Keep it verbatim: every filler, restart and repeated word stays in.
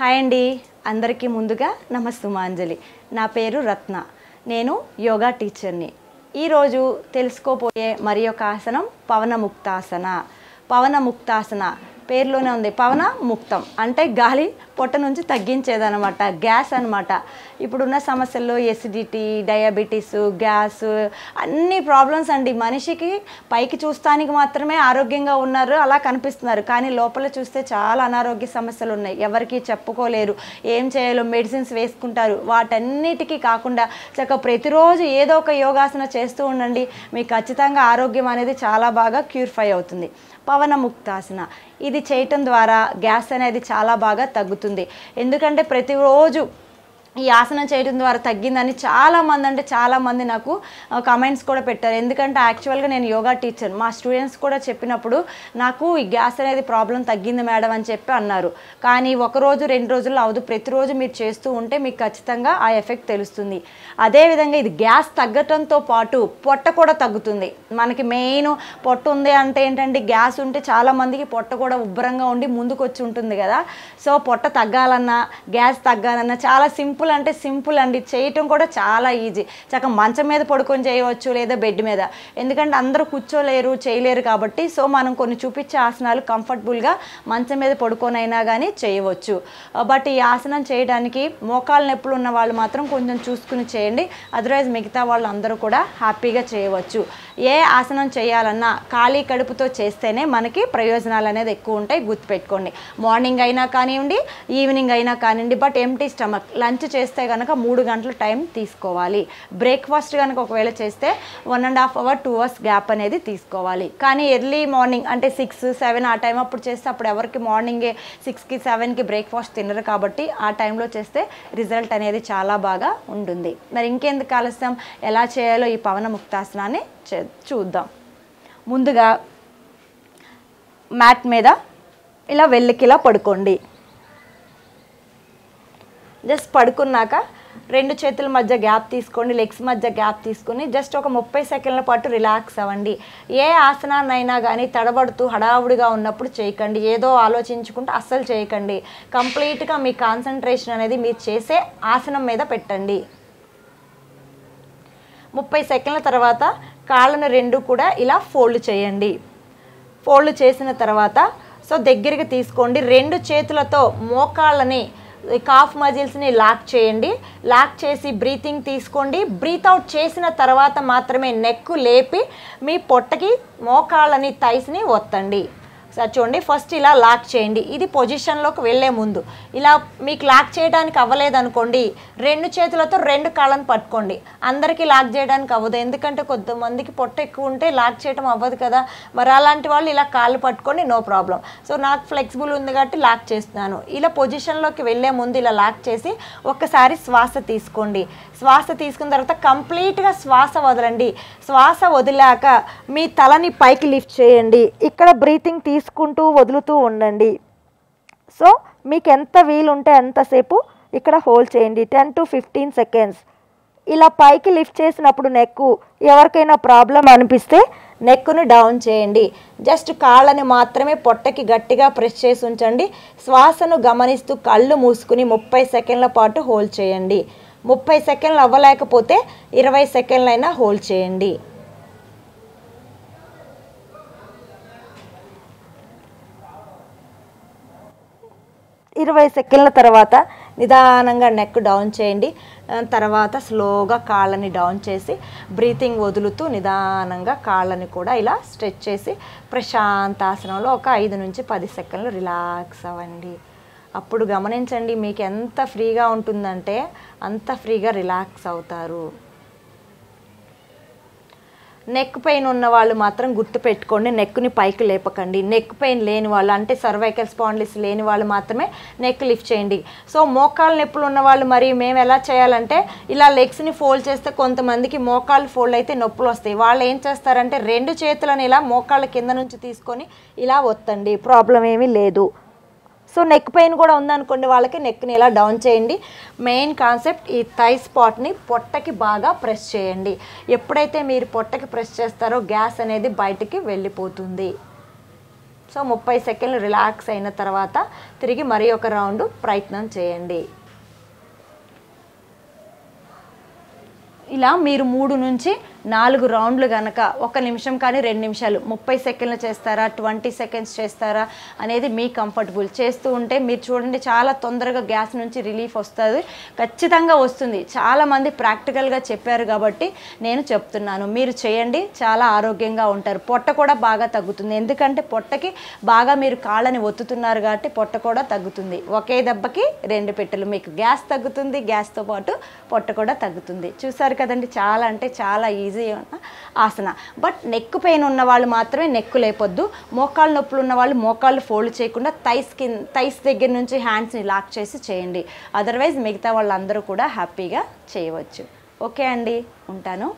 Hi Andi, Andariki Munduga, Namastumanjali. Na Peru Ratna. Nenu Yoga teacher ni. Ee roju telusukopoye Marioka asanam Pavanamuktasana. Pavanamuktasana. Perlone undi Pavana Muktam. Ante gali potta nunchi tagginchedanamata, gas anamata. Ippudunna samasyallo acidity, diabetes, gas anni problems andi manishiki paiki chustaniki maatrame aarogyanga unnaru ala kanipistunaru kaani lopala chuste chaala anarogya samasyalu unnayi evariki cheppukoleru em cheyalo medicines veskuntaru vaatannitiki kaakunda chaka prati roju edo oka yogasana chestu undandi meeku kachithanga aarogyam anedi chaala baaga curefy avutundi Pavanamuktasana idi cheyatam dwara gas anedi chaala baaga taggutundi endukante prati roju ఈ ఆసనం చేయడం ద్వారా తగ్గిందని చాలా మంది అంటే చాలా మంది నాకు కామెంట్స్ కూడా పెట్టారు ఎందుకంటే యాక్చువల్ గా నేను యోగా టీచర్ మా స్టూడెంట్స్ కూడా చెప్పినప్పుడు నాకు ఈ గ్యాస్ అనేది ప్రాబ్లం తగ్గింది మేడం అని చెప్పి అన్నారు కానీ ఒక రోజు రెండు రోజులు అవదు ప్రతి రోజు మీరు చేస్తూ ఉంటే మీకు ఖచ్చితంగా ఆ ఎఫెక్ట్ తెలుస్తుంది అదే విధంగా ఇది గ్యాస్ తగ్గటంతో పాటు పొట్ట కూడా తగ్గుతుంది మనకి మెయిన్ పొట్ట ఉంది అంటే ఏంటంటే గ్యాస్ ఉంటే చాలా మందికి పొట్ట కూడా ఉబ్బరంగా ఉండి ముందుకు వచ్చి ఉంటుంది కదా సో పొట్ట తగ్గాలన్న గ్యాస్ తగ్గాలన్న చాలా సింపుల్ అంటే సింపుల్ అండి చేయటం కూడా చాలా ఈజీ చక్క మంచం మీద పడుకొని చేయవచ్చు లేదా బెడ్ మీద ఎందుకంటే అందరూ కూర్చోలేరు చేయలేరు కాబట్టి సో మనం కొన్ని చూపించే ఆసనాలు కంఫర్టబుల్ గా మంచం మీద పడుకొనైనా గానీ చేయవచ్చు బట్ ఈ ఆసనం చేయడానికి మోకాళ్ళ నొప్పులు ఉన్న వాళ్ళు మాత్రం కొంచెం చూసుకొని చేయండి అదర్వైజ్ మిగతా వాళ్ళందరూ కూడా హ్యాపీగా చేయవచ్చు ఏ ఆసనం చేయాలన్నా ఖాళీ కడుపుతో చేస్తేనే మనకి ప్రయోజనాలు అనేది ఎక్కువ ఉంటాయి గుర్తుపెట్టుకోండి మార్నింగ్ అయినా కానిండి ఈవినింగ్ అయినా కానిండి బట్ ఎంప్టీ స్టమక్ లంచ్ చేస్తే గనక మూడు గంటల టైం తీసుకోవాలి బ్రేక్ఫాస్ట్ గనక ఒకవేళ చేస్తే one and a half hour two hours gap అనేది తీసుకోవాలి కానీ ఎర్లీ మార్నింగ్ అంటే six seven ఆ టైం అప్పుడు చేస్తే అప్పుడు ఎవర్కి మార్నింగే six కి seven కి బ్రేక్ఫాస్ట్ తినరు కాబట్టి ఆ టైం లో చేస్తే రిజల్ట్ అనేది చాలా బాగా ఉంటుంది మరి ఇంకెందుకు ఆలస్యం ఎలా చేయాలో ఈ పవనముక్తాసనాన్ని చూద్దాం ముందుగా మ్యాట్ మీద ఇలా వెల్లికిలా పడుకోండి Just padukunnaka rendu chetula madhya gap teeskoni legs madhya gap teeskoni just oka thirty sekundala paatu relax avandi ye asana naina gaani tadabadutu hadavudiga unnappudu cheyakandi edo aalocinchukunta assalu cheyakandi complete ga mee concentration anedi meer chese asanam meeda pettandi thirty sekundala tarvata kaalanu rendu kuda ila fold cheyandi fold chesina tarvata so deggiriki teeskondi rendu chetulato mokaalani Calf muscles ni lock cheyandi lock chesi breathing teeskondi breathe out chesina tarvata maatrame neck lepi mee pottaki mokaalani thighs ni ottandi సరే చూడండి first ఇలా lock చేయండి ఇది position లోకి వెళ్ళే ముందు ఇలా మీకు లాక్ చేయడానికి అవ్వలేదు అనుకోండి రెండు చేతులతో రెండు కాళ్ళను పట్టుకోండి అందరికి లాక్ చేయడానికి అవ్వదు ఎందుకంటే కొంతమందికి పొట్ట ఎక్కువ ఉంటే లాక్ చేయడం అవ్వదు కదా మరి అలాంటి వాళ్ళు ఇలా కాళ్ళు పట్టుకోండి నో ప్రాబ్లం సో నాకు ఫ్లెక్సిబుల్ ఉంది కాబట్టి లాక్ చేస్తున్నాను ఇలా పొజిషన్ లోకి వెళ్ళే ముందు ఇలా లాక్ చేసి ఒక్కసారి శ్వాస తీసుకోండి శ్వాస తీసుకున్న తర్వాత కంప్లీట్ గా శ్వాస వదలండి శ్వాస వదిలాక మీ తలని పైకి లిఫ్ట్ చేయండి ఇక్కడ బ్రీతింగ్ తీసుకుంటూ వదులుతూ ఉండండి సో మీకు ఎంత వీల్ ఉంటే అంత సేపు ఇక్కడ హోల్డ్ చేయండి ten to fifteen seconds ఇలా పైకి లిఫ్ట్ చేసినప్పుడు neck ఎవర్కైనా ప్రాబ్లం అనిపిస్తే neck ను డౌన్ చేయండి జస్ట్ కాళ్ళని మాత్రమే పొట్టకి గట్టిగా ప్రెస్ చేసి ఉంచండి శ్వాసను గమనిస్తూ కళ్ళు మూసుకొని thirty సెకండ్ల పాటు హోల్డ్ చేయండి thirty సెకండ్లు అవ్వలేకపోతే twenty సెకండ్లైనా హోల్డ్ చేయండి twenty సెకండ్ల తర్వాత నిదానంగా నెక్ డౌన్ చేయండి తర్వాత స్లోగా కాళ్ళని డౌన్ చేసి బ్రీతింగ్ వదులుతూ నిదానంగా కాళ్ళని కూడా ఇలా స్ట్రెచ్ చేసి ప్రశాంత ఆసనంలో ఒక ఐదు నుంచి పది సెకండ్లు రిలాక్స్ అవ్వండి అప్పుడు గమనించండి మీకు ఎంత ఫ్రీగా ఉంటుందంటే అంత ఫ్రీగా రిలాక్స్ అవుతారు నెక్ పెయిన్ ఉన్న వాళ్ళు మాత్రం గుర్తు పెట్టుకోండి నెక్ ని పైకి లేపకండి నెక్ పెయిన్ లేని వాళ్ళు అంటే సర్వైకల్ స్పాండిలిస్ లేని వాళ్ళు మాత్రమే నెక్ లిఫ్ట్ చేయండి సో మోకాళ్ళ నొప్పులు ఉన్న వాళ్ళు మరి మేము ఎలా చేయాలంటే ఇలా లెగ్స్ ని ఫోల్డ్ చేస్తే కొంతమందికి మోకాళ్ళు ఫోల్డ్ అయితే నొప్పులు వస్తాయి వాళ్ళు ఏం చేస్తారంటే రెండు చేతులను ఇలా మోకాళ్ళ కింద నుంచి తీసుకొని ఇలా ఒత్తండి ప్రాబ్లం ఏమీ లేదు సో నెక్ పెయిన్ కూడా ఉంది అనుకోండి వాళ్ళకి నెక్ ని ఇలా డౌన్ చేయండి మెయిన్ కాన్సెప్ట్ ఈ థై స్పాట్ ని పొట్టకి బాగా ప్రెస్ చేయండి ఎప్పుడైతే మీరు పొట్టకి ప్రెస్ చేస్తారో గ్యాస్ అనేది బయటికి వెళ్ళిపోతుంది So, thirty సెకండ్లు రిలాక్స్ అయిన తర్వాత తిరిగి మరి ఒక రౌండ్ ప్రయత్నం చేయండి. ఇలా మీరు మూడు నుంచి నాలుగు రౌండ్లు గనక ఒక నిమిషం కానీ రెండు నిమిషాలు ముప్పై సెకండ్లు చేస్తారా ఇరవై సెకండ్స్ చేస్తారా అనేది మీ కంఫర్టబుల్. చేస్తూ ఉంటే మీరు చూడండి చాలా తొందరగా గ్యాస్ నుంచి రిలీఫ్ వస్తుంది, ఖచ్చితంగా వస్తుంది. చాలా మంది ప్రాక్టికల్గా చెప్పారు కాబట్టి నేను చెప్తున్నాను. మీరు చేయండి, చాలా ఆరోగ్యంగా ఉంటారు. పొట్ట కూడా బాగా తగ్గుతుంది, ఎందుకంటే పొట్టకి బాగా మీరు కాళ్ళని ఒత్తుతున్నారు కాబట్టి పొట్ట కూడా తగ్గుతుంది. ఒకే దెబ్బకి రెండు పెట్టెలు, మీకు గ్యాస్ తగ్గుతుంది, గ్యాస్తో పాటు పొట్ట కూడా తగ్గుతుంది. చూసారు కదండి, చాలా అంటే చాలా easy asana. But neck pain ఉన్న వాళ్ళు మాత్రమే నెక్ లేపొద్దు, మోకాళ్ళ నొప్పులు ఉన్న వాళ్ళు మోకాళ్ళు ఫోల్డ్ చేయకుండా థైస్ కింద థైస్ దగ్గర నుంచి హ్యాండ్స్ని లాక్ చేసి చేయండి. అదర్వైజ్ మిగతా వాళ్ళందరూ కూడా హ్యాపీగా చేయవచ్చు. ఓకే అండి, ఉంటాను.